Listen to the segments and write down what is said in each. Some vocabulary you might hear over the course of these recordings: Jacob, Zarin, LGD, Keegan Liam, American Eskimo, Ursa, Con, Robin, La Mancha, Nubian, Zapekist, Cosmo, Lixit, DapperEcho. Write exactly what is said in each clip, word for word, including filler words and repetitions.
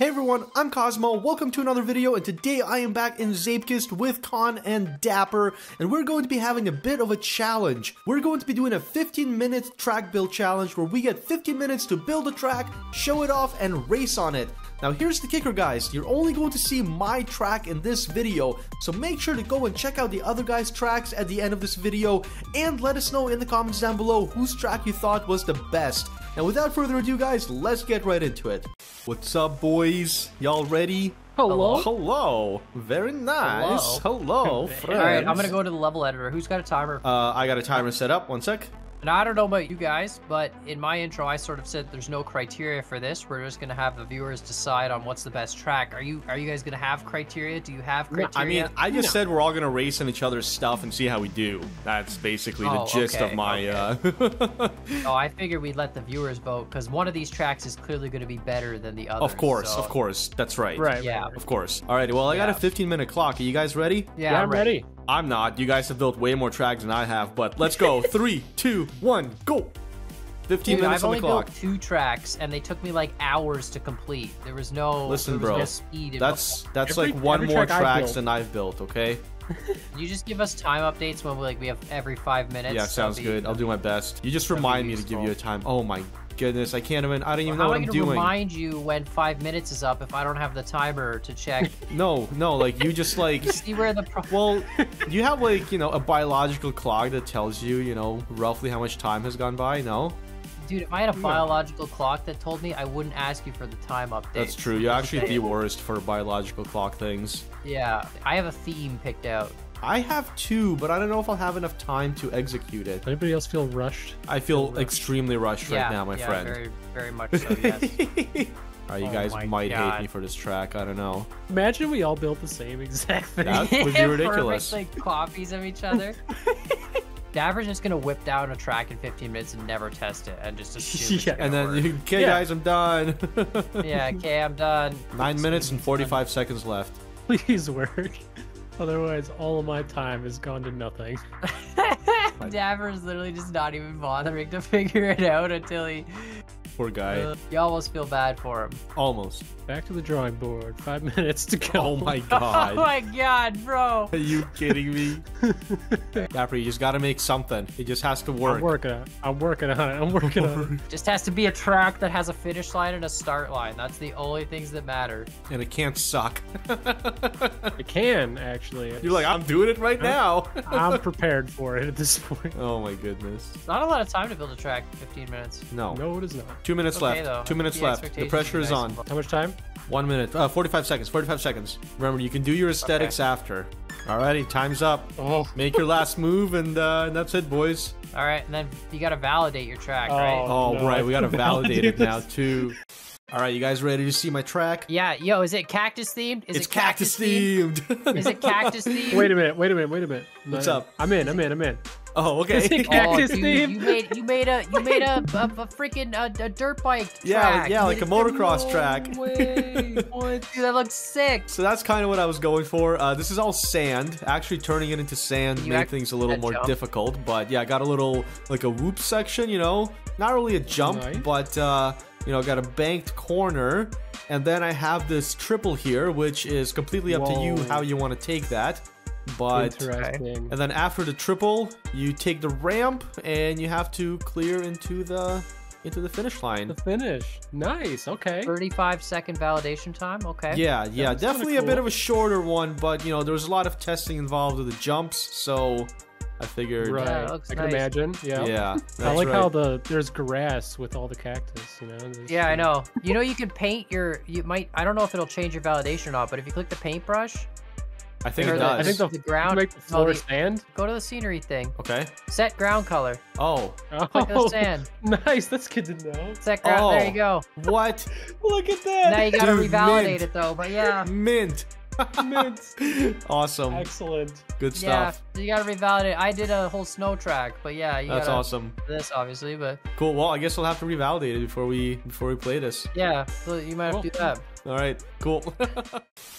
Hey everyone, I'm Cosmo, welcome to another video, and today I am back in Zapekist with Con and Dapper, and we're going to be having a bit of a challenge. We're going to be doing a fifteen minute track build challenge where we get fifteen minutes to build a track, show it off, and race on it. Now here's the kicker, guys, you're only going to see my track in this video, so make sure to go and check out the other guys' tracks at the end of this video, and let us know in the comments down below whose track you thought was the best. Now without further ado, guys, let's get right into it. What's up, boys? Y'all ready? Hello? Hello. Very nice. Hello, Hello friends. Alright, I'm gonna go to the level editor. Who's got a timer? Uh, I got a timer set up. One sec. And I don't know about you guys, but in my intro, I sort of said there's no criteria for this. We're just gonna have the viewers decide on what's the best track. Are you are you guys gonna have criteria? Do you have criteria? No, I mean, I just no. said we're all gonna race in each other's stuff and see how we do. That's basically oh, the gist okay, of my. Okay. Uh... oh, I figured we'd let the viewers vote because one of these tracks is clearly gonna be better than the other. Of course, so. of course, that's right. Right. Yeah. Of course. All right. Well, I yeah. got a fifteen minute clock. Are you guys ready? Yeah, yeah I'm ready. ready. I'm not. You guys have built way more tracks than I have, but let's go. Three, two, one, go. fifteen Dude, minutes I've on the clock. I've only built two tracks, and they took me like hours to complete. There was no. Listen, was bro. No speed that's that's every, like one more track tracks I've than I've built. Okay. You just give us time updates when we like we have every five minutes. Yeah, sounds be, good. I'll do my best. You just remind me to give you a time. Oh my goodness, I can't even. I don't even well, know what I'm doing. How am I gonna remind you when five minutes is up if I don't have the timer to check? No, no, like you just like. You see where the well, you have like you know a biological clock that tells you you know roughly how much time has gone by. No. Dude, if I had a biological yeah. clock that told me, I wouldn't ask you for the time update. That's true. You're actually the worst for biological clock things. Yeah, I have a theme picked out. I have two, but I don't know if I'll have enough time to execute it. Anybody else feel rushed? I feel, feel rushed. extremely rushed yeah, right now, my yeah, friend. Very, very much so, yes. Alright, you oh guys might God. hate me for this track, I don't know. Imagine we all built the same exact thing. That would be ridiculous. Perfect, like, copies of each other. Dapper's just gonna whip down a track in fifteen minutes and never test it and just assume. Yeah, and then, you, okay, yeah. guys, I'm done. yeah, okay, I'm done. Nine Oops, minutes and forty-five done. seconds left. Please work. Otherwise, all of my time is gone to nothing. Dapper's literally just not even bothering to figure it out until he. Poor guy. Uh, you almost feel bad for him. Almost. Back to the drawing board. Five minutes to go. Oh my god. Oh my god, bro. Are you kidding me? Dapper, you just gotta make something. It just has to work. I'm working on it. I'm working on it. I'm working on it. Just has to be a track that has a finish line and a start line. That's the only things that matter. And it can't suck. It can, actually. It's... You're like, I'm doing it right I'm, now. I'm prepared for it at this point. Oh my goodness. It's not a lot of time to build a track in fifteen minutes. No. No, it is not. Two minutes okay, left. Though. Two minutes the left. The pressure is on. How much time? One minute. Uh, forty-five seconds. forty-five seconds. Remember, you can do your aesthetics okay. after. Alrighty, time's up. Oh. Make your last move, and, uh, and that's it, boys. All right, and then you gotta validate your track, oh, right? Oh, no, right. We gotta validate it now, too. All right, you guys ready to see my track? Yeah, yo, is it cactus themed? Is it's it cactus, cactus themed. themed. Is it cactus themed? Wait a minute, wait a minute, wait a minute. I'm What's up? I'm in, I'm in, I'm in. Oh, okay. Is it cactus oh, dude, themed? You made, you made a, you made a, a, a freaking a, a dirt bike track. Yeah, yeah, like a motocross no track. Way. Dude, that looks sick. So that's kind of what I was going for. Uh, this is all sand. Actually, turning it into sand made things a little more jump? difficult. But yeah, I got a little like a whoop section. You know, not really a jump, nice. but. Uh, You know, got a banked corner, and then I have this triple here, which is completely up Whoa. to you how you want to take that. But and then after the triple, you take the ramp, and you have to clear into the into the finish line. The finish, nice, okay. thirty-five second validation time, okay. Yeah, yeah, definitely cool. a bit of a shorter one, but you know, there was a lot of testing involved with the jumps, so. I figured. Right. Yeah, I nice. can imagine. Yeah. Yeah. I like right. how the there's grass with all the cactus. You know. There's yeah, some... I know. You know, you can paint your. You might. I don't know if it'll change your validation or not, but if you click the paintbrush, I think it does. The, I think the, the ground. Make the floor no, sand. Go to the scenery thing. Okay. Set ground color. Oh. Click the sand. Nice. That's good to know. Set ground. Oh. There you go. What? Look at that. Now you gotta Dude, revalidate mint. it though. But yeah. Mint. Awesome. Excellent. Good stuff. Yeah, you gotta revalidate. I did a whole snow track, but yeah, you that's gotta awesome. This obviously, but cool. Well, I guess we'll have to revalidate it before we before we play this. Yeah, so you might cool. have to do that. All right, cool.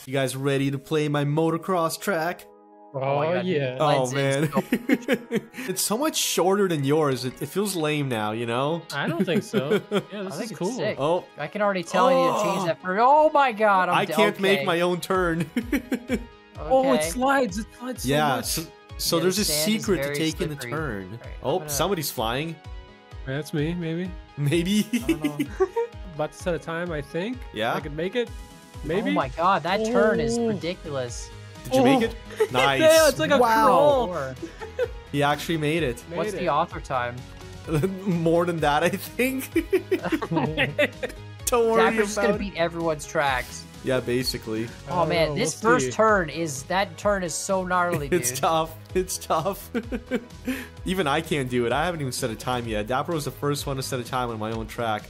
You guys ready to play my motocross track? Oh, oh yeah. Oh, man. It's so much shorter than yours. It, it feels lame now, you know? I don't think so. Yeah, this I think is cool. Sick. Oh, I can already tell oh. you to change that for. Oh, my God. I'm I can't okay. make my own turn. Okay. Oh, it slides. It slides so yeah, much. So, so yeah, there's a secret to taking the turn. Right, oh, gonna... somebody's flying. That's me, maybe. Maybe. I don't know. About to set a time, I think. Yeah. I could make it. Maybe. Oh, my God. That oh. turn is ridiculous. Did you oh. make it? Nice. Yeah, it's like a wow. crawl. He actually made it. Made What's it. the author time? More than that, I think. Don't worry Zapper's about just gonna it. beat everyone's tracks. Yeah, basically. Oh, oh man, no, this we'll first see. turn is that turn is so gnarly, dude. It's tough. It's tough. Even I can't do it. I haven't even set a time yet. Dapper was the first one to set a time on my own track.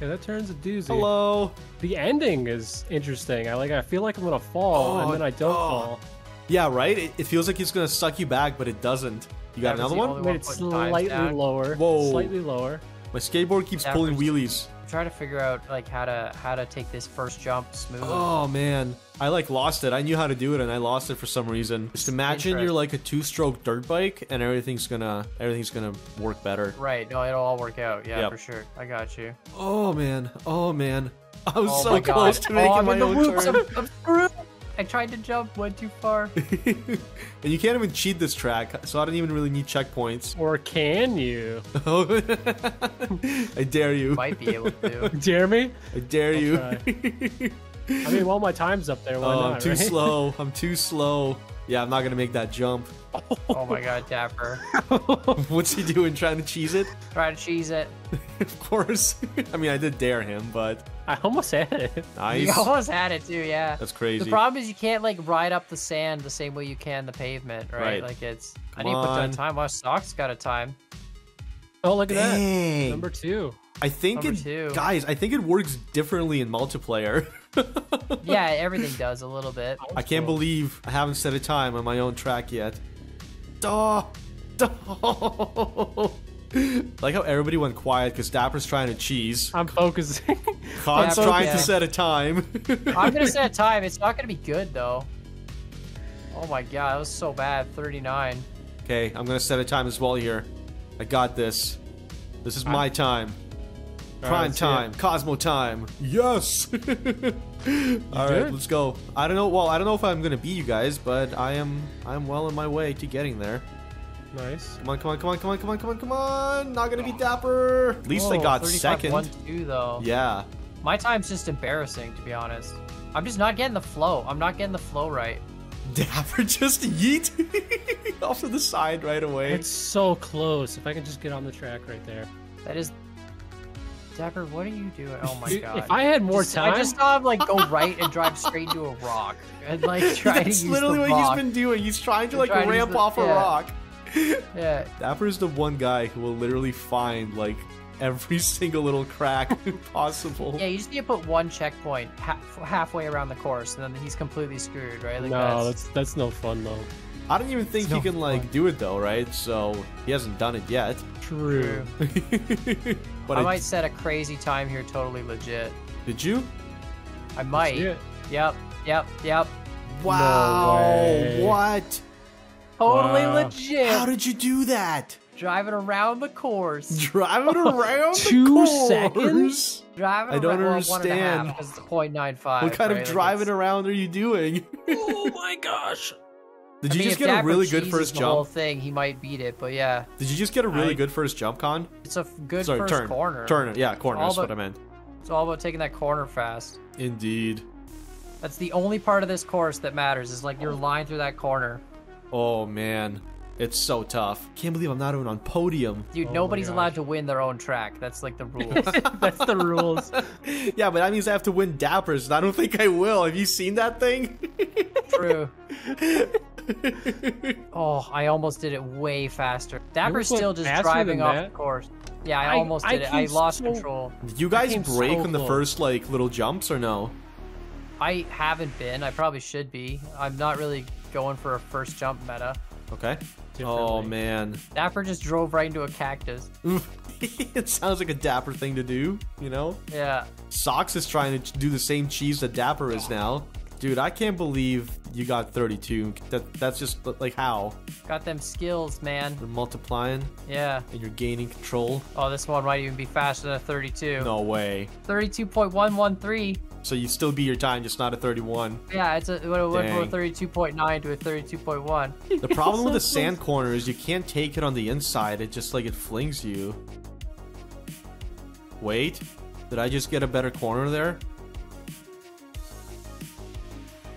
Yeah, that turn's a doozy. Hello. The ending is interesting. I like. I feel like I'm gonna fall, oh, and then I don't oh. fall. Yeah, right. It, it feels like it's gonna suck you back, but it doesn't. You got that another one? Wait, it's slightly lower. Whoa. Slightly lower. My skateboard keeps Dapper's pulling wheelies. I'm trying to figure out like how to how to take this first jump smooth. Oh man, I like lost it. I knew how to do it, and I lost it for some reason. Just imagine you're like a two-stroke dirt bike, and everything's gonna everything's gonna work better. Right? No, it'll all work out. Yeah, yep. for sure. I got you. Oh man. Oh man. I was oh, so close to making oh, I'm my in the own whoops. turn. I'm, I'm screwed. I tried to jump, went too far. And you can't even cheat this track, so I don't even really need checkpoints. Or can you? I dare you. Might be able to. Dare me? I dare I'll you. Try. I mean, while my time's up there, why oh, not, I'm too right? slow. I'm too slow. Yeah, I'm not going to make that jump. Oh my God, Dapper. What's he doing? Trying to cheese it? Trying to cheese it. Of course. I mean, I did dare him, but... I almost had it. Nice. You almost had it too, yeah. That's crazy. The problem is you can't like ride up the sand the same way you can the pavement, right? right. Like it's... Come I need on. to put down time. Our Sock's got a time. Oh, look Dang. at that. Number two. I think Number it... Two. Guys, I think it works differently in multiplayer. Yeah, everything does a little bit. I can't cool. believe I haven't set a time on my own track yet. Oh, oh. Like how everybody went quiet because Dapper's trying to cheese. I'm focusing. Con's yeah, trying okay. to set a time. I'm gonna set a time. It's not gonna be good though. Oh my God, that was so bad. thirty-nine. Okay, I'm gonna set a time as well here. I got this. This is my I'm... time. Prime right, time, it. Cosmo time. Yes. All did? right, let's go. I don't know. Well, I don't know if I'm gonna beat you guys, but I am. I'm well on my way to getting there. Nice. Come on, come on, come on, come on, come on, come on, come on. Not gonna oh. be Dapper. At least Whoa, I got second. one two though. Yeah. My time's just embarrassing, to be honest. I'm just not getting the flow. I'm not getting the flow right. Dapper just yeet off to the side right away. It's so close. If I can just get on the track right there. That is. Dapper, what are you doing? Oh my God! If I had more just, time, I just saw him like go right and drive straight into a rock and like try That's to use literally the what rock. he's been doing. He's trying to He's like trying ramp to the, off yeah. a rock. Yeah. Dapper is the one guy who will literally find like every single little crack possible. Yeah, you just need to put one checkpoint ha halfway around the course, and then he's completely screwed, right? Like, no, that's... that's that's no fun though. I don't even think it's he no can fun. like do it though, right? So he hasn't done it yet. True. But I, I might set a crazy time here, totally legit. Did you? I might. Legit. Yep, yep, yep. Wow. No what? Totally wow. legit. How did you do that? Driving around the course. Driving around Two the course. Two seconds? Driving I don't around, understand. Because it's point nine five. What kind right? of driving like around are you doing? Oh my gosh. Did I you mean, just get a really good first jump? Whole thing, he might beat it, but yeah. Did you just get a really I, good first jump, Con? It's a good Sorry, first turn, corner. Turn it, yeah, corner is what I meant. It's all about taking that corner fast. Indeed. That's the only part of this course that matters. Is like oh. your line through that corner. Oh man, it's so tough. Can't believe I'm not even on podium. Dude, oh nobody's allowed to win their own track. That's like the rules. That's the rules. Yeah, but that means I have to win Dapper's, and I don't think I will. Have you seen that thing? True. Oh, I almost did it way faster. Dapper's still just driving off that. the course. Yeah, I, I almost did I it. I lost so, control. Did you guys break so on the first like little jumps or no? I haven't been. I probably should be. I'm not really going for a first jump meta. Okay. Oh man. Dapper just drove right into a cactus. It sounds like a Dapper thing to do, you know? Yeah. Sox is trying to do the same cheese that Dapper is now. Dude, I can't believe you got thirty-two. That that's just like how. Got them skills, man. They're multiplying. Yeah. And you're gaining control. Oh, this one might even be faster than a thirty-two. No way. thirty-two point one one three. So you still beat your time, just not a thirty-one. Yeah, it's a, it went from a thirty-two point nine to a thirty-two point one. The problem so with the sand close. corner is you can't take it on the inside. It just like it flings you. Wait, did I just get a better corner there?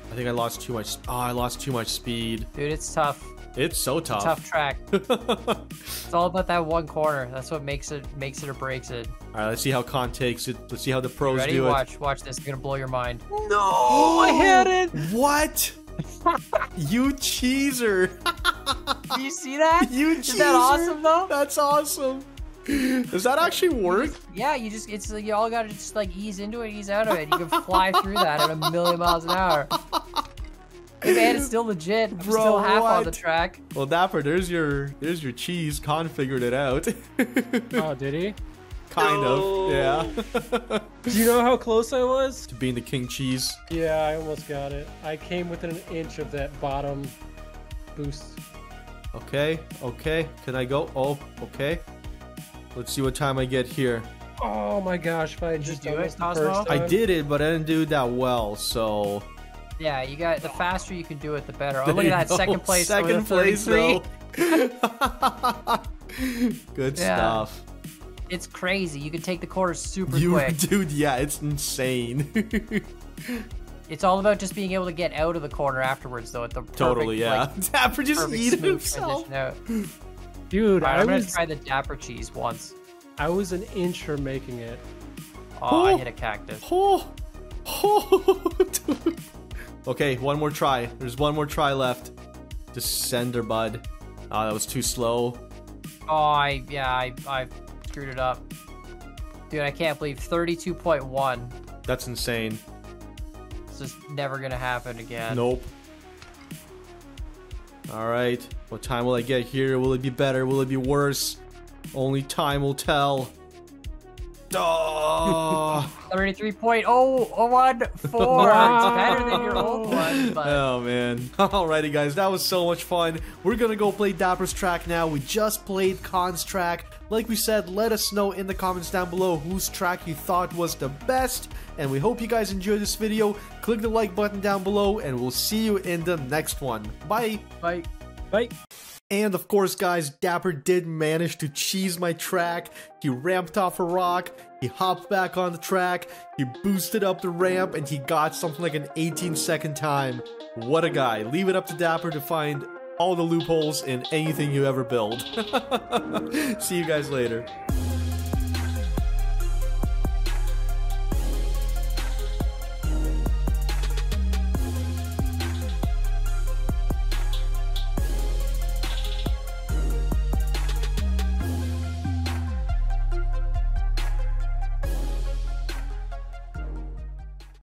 I think I lost too much. Oh, I lost too much speed. Dude, it's tough. It's so tough. It's a tough track. It's all about that one corner. That's what makes it makes it or breaks it. All right, let's see how Con takes it. Let's see how the pros do it. Watch, watch this. It's gonna blow your mind. No, oh, I had it. What? You cheeser. Do you see that? You cheeser. Is that awesome though? That's awesome. Does that actually work? You just, yeah, you just, it's like you all gotta just like ease into it, ease out of it. You can fly through that at a million miles an hour. Hey man, it's still legit. I'm Bro, still half what? on the track. Well, Dapper, there's your, there's your cheese. Con figured it out. Oh, did he? Kind no. of, yeah. Do you know how close I was? To being the king cheese. Yeah, I almost got it. I came within an inch of that bottom boost. Okay, okay. Can I go? Oh, okay. Let's see what time I get here. Oh my gosh, if I just did do it, Cosmo? I did it, but I didn't do that well, so... Yeah, you got the faster you can do it, the better. Oh, look at that, second place. Second place, though. Good yeah. stuff. It's crazy. You can take the corner super you, quick. Dude, yeah, it's insane. It's all about just being able to get out of the corner afterwards, though, at the perfect, Totally, yeah. Like, Dapper just eated himself. Dude, right, I I'm was, gonna try the Dapper cheese once. I was an inch from making it. Oh, oh, I hit a cactus. Oh, oh, dude. Okay, one more try. There's one more try left. Descender, bud. Oh, that was too slow. Oh, I yeah, I I screwed it up. Dude, I can't believe thirty-two point one. That's insane. It's just never gonna happen again. Nope. All right, what time will I get here? Will it be better? Will it be worse? Only time will tell. Oh. thirty-three point oh one four. Wow. It's better than your old one. But... Oh, man. Alrighty, guys, that was so much fun. We're going to go play Dapper's track now. We just played Con's track. Like we said, let us know in the comments down below whose track you thought was the best. And we hope you guys enjoyed this video. Click the like button down below, and we'll see you in the next one. Bye. Bye. Bye. And of course, guys, Dapper did manage to cheese my track. He ramped off a rock, he hopped back on the track, he boosted up the ramp, and he got something like an eighteen second time. What a guy. Leave it up to Dapper to find all the loopholes in anything you ever build. See you guys later.